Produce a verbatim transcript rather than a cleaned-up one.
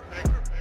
Perfect.